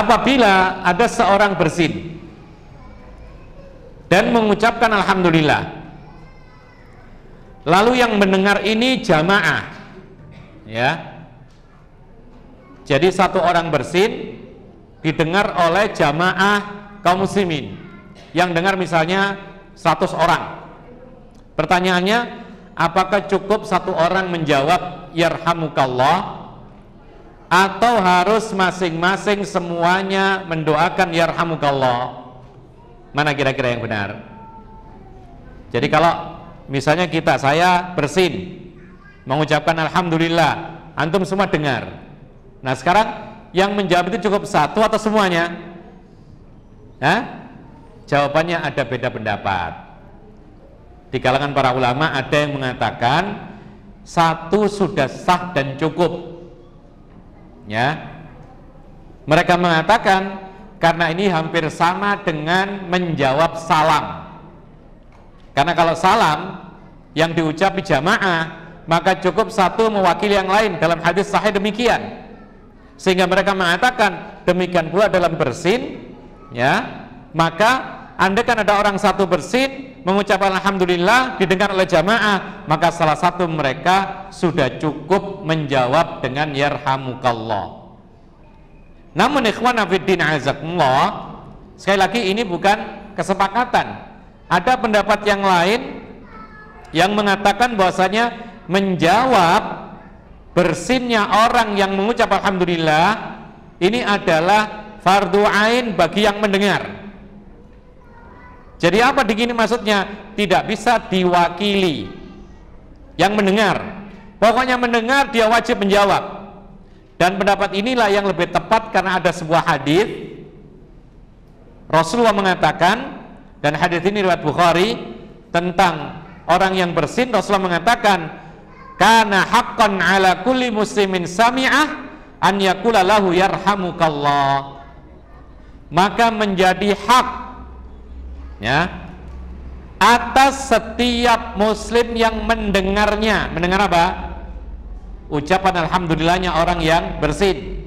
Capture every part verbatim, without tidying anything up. apabila ada seorang bersin dan mengucapkan Alhamdulillah, lalu yang mendengar ini jamaah, ya, jadi satu orang bersin didengar oleh jamaah kaum muslimin, yang dengar misalnya seratus orang. Pertanyaannya, apakah cukup satu orang menjawab Yarhamukallah, atau harus masing-masing semuanya mendoakan Yarhamukallah? Mana kira-kira yang benar? Jadi kalau misalnya kita, saya bersin mengucapkan Alhamdulillah, antum semua dengar. Nah sekarang yang menjawab itu cukup satu atau semuanya? Hah? Jawabannya ada beda pendapat. Di kalangan para ulama ada yang mengatakan satu sudah sah dan cukup. Ya, mereka mengatakan karena ini hampir sama dengan menjawab salam. Karena kalau salam yang diucap di jamaah, maka cukup satu mewakili yang lain. Dalam hadis sahih demikian, sehingga mereka mengatakan demikian pula dalam bersin. Ya, maka andaikan ada orang satu bersin mengucapkan Alhamdulillah didengar oleh jamaah, maka salah satu mereka sudah cukup menjawab dengan Yarhamukallah. Namun ikhwan fiddin azakumullah, sekali lagi ini bukan kesepakatan. Ada pendapat yang lain yang mengatakan bahwasanya menjawab bersinnya orang yang mengucap Alhamdulillah ini adalah fardhu ain bagi yang mendengar. Jadi apa begini maksudnya? Tidak bisa diwakili yang mendengar. Pokoknya mendengar dia wajib menjawab. Dan pendapat inilah yang lebih tepat karena ada sebuah hadis Rasulullah mengatakan, dan hadis ini riwayat Bukhari, tentang orang yang bersin. Rasulullah mengatakan, "Kana haqqan 'ala kulli muslimin sami'ah an yaqula lahu yarhamukallah." Maka menjadi hak, ya, atas setiap muslim yang mendengarnya. Mendengar apa? Ucapan Alhamdulillahnya orang yang bersin.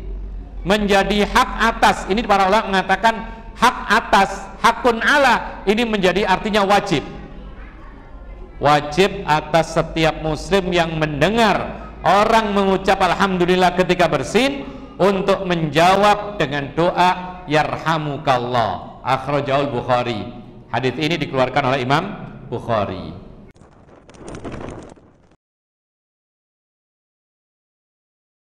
Menjadi hak atas. Ini para ulama mengatakan hak atas, hakun ala, ini menjadi artinya wajib. Wajib atas setiap muslim yang mendengar orang mengucap Alhamdulillah ketika bersin untuk menjawab dengan doa Yarhamukallah. Akhrajahu Bukhari. Hadits ini dikeluarkan oleh Imam Bukhari.